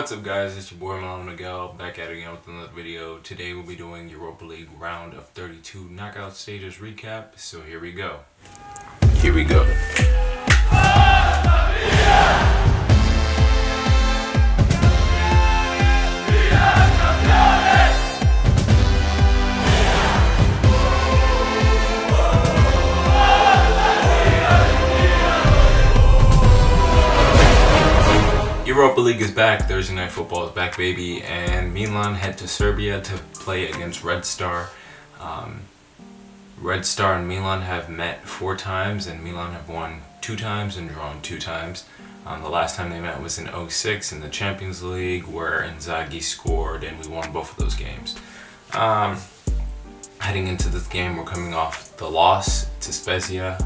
What's up guys, it's your boy Milano Miguel, back at it again with another video. Today we'll be doing Europa League round of 32 knockout stages recap, so here we go. Here we go. Europa League is back, Thursday Night Football is back, baby, and Milan head to Serbia to play against Red Star. Red Star and Milan have met 4 times, and Milan have won 2 times and drawn 2 times. The last time they met was in 2006 in the Champions League, where Anzaghi scored, and we won both of those games. Heading into this game, we're coming off the loss to Spezia.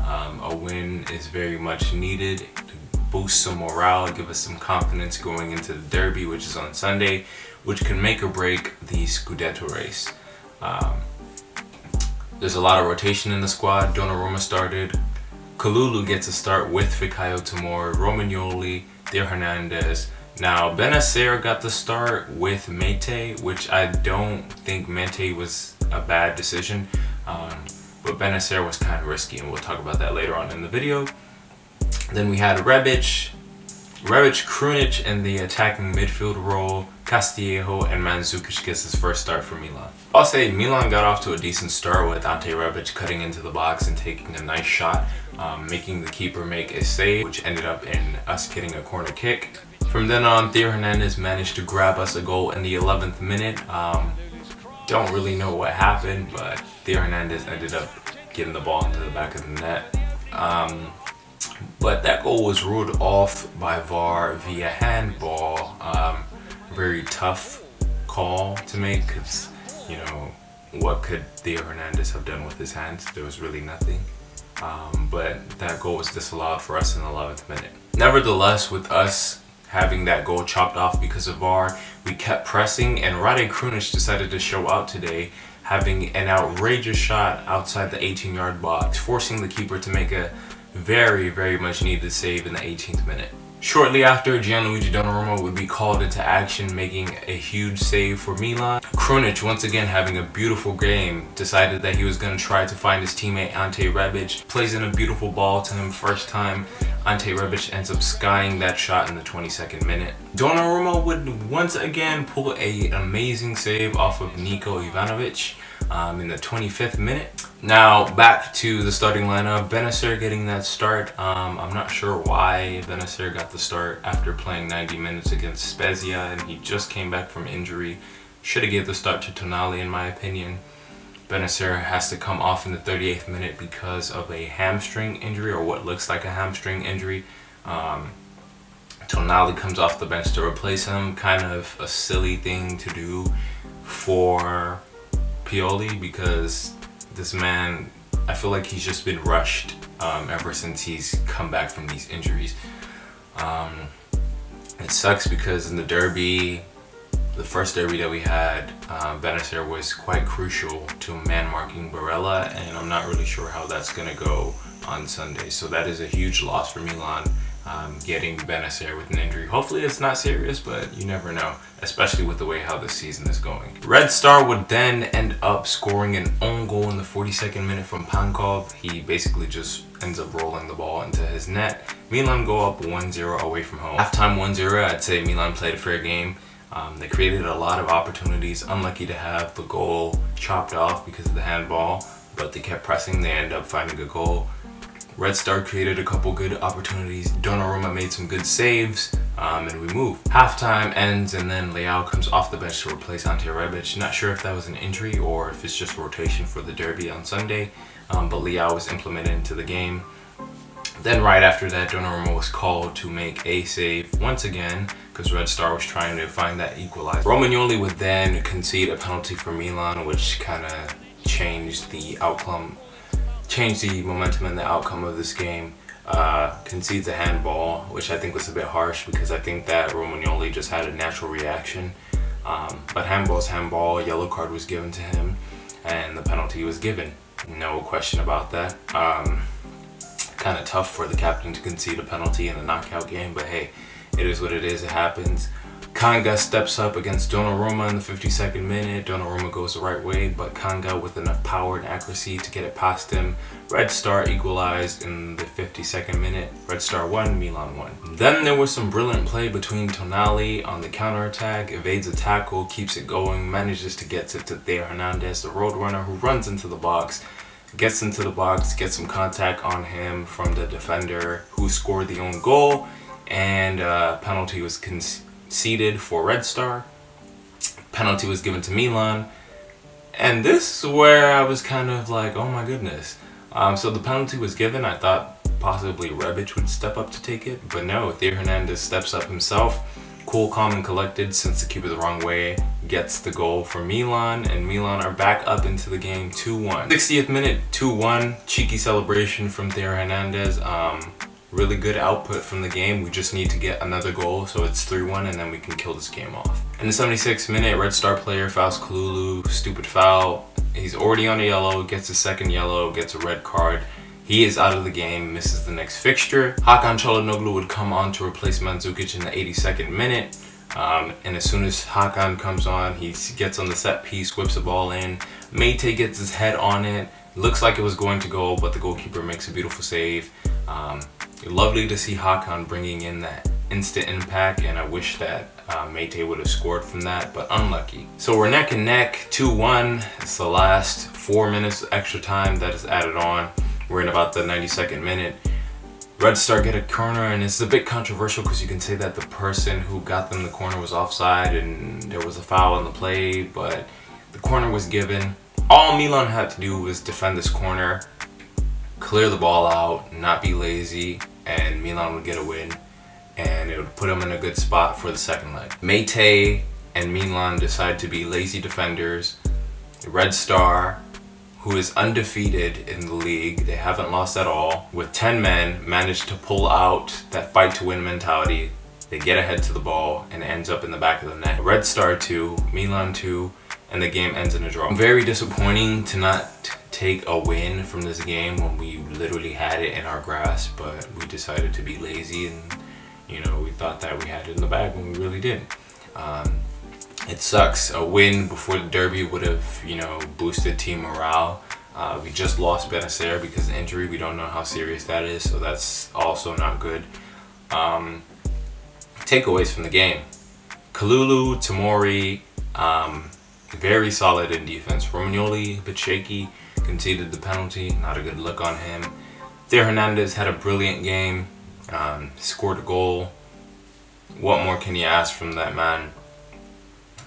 A win is very much needed to boost some morale, give us some confidence going into the derby, which is on Sunday, which can make or break the Scudetto race. There's a lot of rotation in the squad. Donnarumma started. Kalulu gets a start with Fikayo Tomori, Romagnoli, Theo Hernández. Now, Bennacer got the start with Meïté, which I don't think Meïté was a bad decision, but Bennacer was kind of risky, and we'll talk about that later on in the video. Then we had Rebic, Krunic in the attacking midfield role, Castillejo, and Mandžukić gets his first start for Milan. I'll say Milan got off to a decent start with Ante Rebic cutting into the box and taking a nice shot, making the keeper make a save, which ended up in us getting a corner kick. From then on, Theo Hernandez managed to grab us a goal in the 11th minute. Don't really know what happened, but Theo Hernandez ended up getting the ball into the back of the net. But that goal was ruled off by VAR via handball. Very tough call to make, because, you know, what could Theo Hernandez have done with his hands? There was really nothing. But that goal was disallowed for us in the 11th minute. Nevertheless, with us having that goal chopped off because of VAR, we kept pressing, and Rade Krunic decided to show out today, having an outrageous shot outside the 18-yard box, forcing the keeper to make a very much needed save in the 18th minute. Shortly after, Gianluigi Donnarumma would be called into action, making a huge save for Milan. Krunic, once again having a beautiful game, decided that he was going to try to find his teammate Ante Rebic, plays in a beautiful ball to him first time. Ante Rebic ends up skying that shot in the 22nd minute. Donnarumma would once again pull an amazing save off of Niko Ivanovic in the 25th minute. Now back to the starting lineup. Bennacer getting that start. I'm not sure why Bennacer got the start after playing 90 minutes against Spezia, and he just came back from injury. Should have gave the start to Tonali, in my opinion. Bennacer has to come off in the 38th minute because of a hamstring injury, or what looks like a hamstring injury. Tonali comes off the bench to replace him. Kind of a silly thing to do for Pioli, because this man, I feel like he's just been rushed ever since he's come back from these injuries. It sucks because in the derby, the first derby that we had, Bennacer was quite crucial to man-marking Barella, and I'm not really sure how that's going to go on Sunday. So that is a huge loss for Milan, getting Bennacer with an injury. Hopefully it's not serious, but you never know, especially with the way how this season is going. Red Star would then end up scoring an own goal in the 42nd minute from Pankov. He basically just ends up rolling the ball into his net. Milan go up 1-0 away from home. Halftime 1-0, I'd say Milan played a fair game. They created a lot of opportunities. Unlucky to have the goal chopped off because of the handball, but they kept pressing. They end up finding a goal. Red Star created a couple good opportunities. Donnarumma made some good saves, and we move. Halftime ends, and then Leao comes off the bench to replace Ante Rebic. Not sure if that was an injury or if it's just rotation for the derby on Sunday, but Leao was implemented into the game. Then right after that, Donnarumma was called to make a save once again, because Red Star was trying to find that equalizer. Romagnoli would then concede a penalty for Milan, which kind of changed the outcome, changed the momentum and the outcome of this game. Concedes a handball, which I think was a bit harsh, because I think that Romagnoli just had a natural reaction. But handball's handball, yellow card was given to him, and the penalty was given. No question about that. Kind of tough for the captain to concede a penalty in a knockout game, but hey, it is what it is, it happens. Kanga steps up against Donnarumma in the 52nd minute. Donnarumma goes the right way, but Kanga with enough power and accuracy to get it past him. Red Star equalized in the 52nd minute. Red Star 1, Milan 1. Then there was some brilliant play between Tonali on the counterattack, evades a tackle, keeps it going, manages to get it to Theo Hernandez, the road runner, who runs into the box. Gets into the box, gets some contact on him from the defender who scored the own goal, and penalty was conceded for Red Star. Penalty was given to Milan, and this is where I was kind of like, oh my goodness. So the penalty was given. I thought possibly Rebic would step up to take it, but no, Theo Hernandez steps up himself. Cool, calm, and collected, since the keeper the wrong way, gets the goal for Milan, and Milan are back up into the game 2-1. 60th minute, 2-1, cheeky celebration from Theo Hernandez. Really good output from the game. We just need to get another goal, so it's 3-1, and then we can kill this game off. In the 76th minute, Red Star player fouls Kalulu, stupid foul. He's already on a yellow, gets a second yellow, gets a red card. He is out of the game, misses the next fixture. Hakan Çalhanoğlu would come on to replace Mandžukić in the 82nd minute. And as soon as Hakan comes on, he gets on the set piece, whips the ball in. Meïté gets his head on it. Looks like it was going to go, but the goalkeeper makes a beautiful save. Lovely to see Hakan bringing in that instant impact, and I wish that Meïté would have scored from that, but unlucky. So we're neck and neck, 2-1. It's the last 4 minutes extra time that is added on. We're in about the 92nd minute. Red Star get a corner, and it's a bit controversial because you can say that the person who got them the corner was offside and there was a foul on the play, but the corner was given. All Milan had to do was defend this corner, clear the ball out, not be lazy, and Milan would get a win, and it would put them in a good spot for the second leg. Meïté and Milan decide to be lazy defenders. Red Star, who is undefeated in the league, they haven't lost at all, with 10 men, managed to pull out that fight to win mentality. They get ahead to the ball and ends up in the back of the net. Red Star 2, Milan 2, and the game ends in a draw. Very disappointing to not take a win from this game when we literally had it in our grasp, but we decided to be lazy, and you know, we thought that we had it in the bag when we really didn't. It sucks. A win before the derby would have, you know, boosted team morale. We just lost Bennacer because of injury. We don't know how serious that is, so that's also not good. Takeaways from the game. Kalulu, Tomori, very solid in defense. Romagnoli, a bit shaky, conceded the penalty. Not a good look on him. Theo Hernandez had a brilliant game, scored a goal. What more can you ask from that man?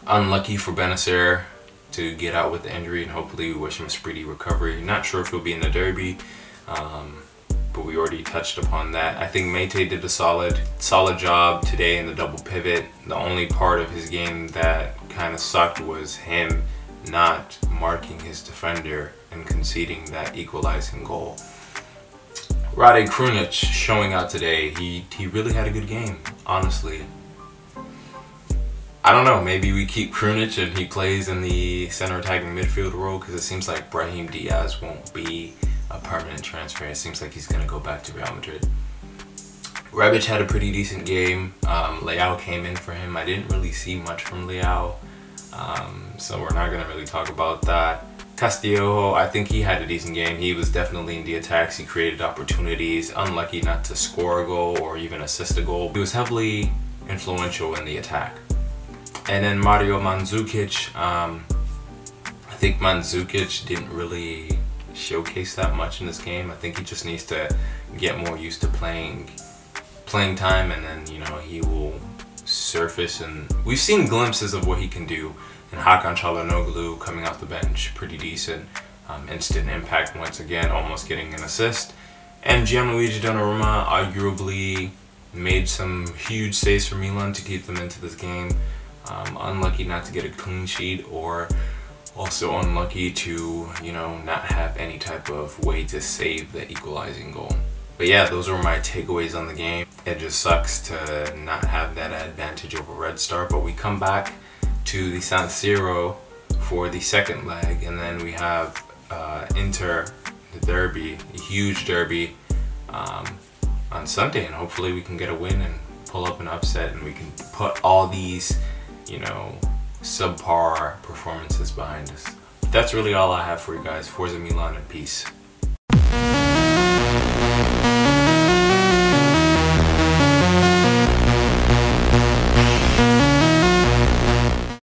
Unlucky for Bennacer to get out with the injury, and hopefully we wish him a speedy recovery. Not sure if he'll be in the derby, but we already touched upon that. I think Meïté did a solid job today in the double pivot. The only part of his game that kind of sucked was him not marking his defender and conceding that equalizing goal. Rade Krunic showing out today. He really had a good game, honestly. I don't know, maybe we keep Krunic and he plays in the center attacking midfield role, because it seems like Brahim Diaz won't be a permanent transfer. It seems like he's going to go back to Real Madrid. Rebic had a pretty decent game. Leao came in for him. I didn't really see much from Leao, so we're not going to really talk about that. Castillejo, I think he had a decent game. He was definitely in the attacks. He created opportunities. Unlucky not to score a goal or even assist a goal. He was heavily influential in the attack. And then Mario Mandžukić, I think Mandžukić didn't really showcase that much in this game. I think he just needs to get more used to playing time, and then, you know, he will surface. And we've seen glimpses of what he can do. And Hakan Çalhanoğlu coming off the bench, pretty decent. Instant impact once again, almost getting an assist. And Gianluigi Donnarumma arguably made some huge saves for Milan to keep them into this game. Unlucky not to get a clean sheet, or also unlucky to, you know, not have any type of way to save the equalizing goal. But yeah, those were my takeaways on the game. It just sucks to not have that advantage over Red Star, but we come back to the San Siro for the second leg, and then we have Inter, the derby, a huge derby on Sunday, and hopefully we can get a win and pull up an upset and we can put all these, you know, subpar performances behind us. That's really all I have for you guys. Forza Milan, peace.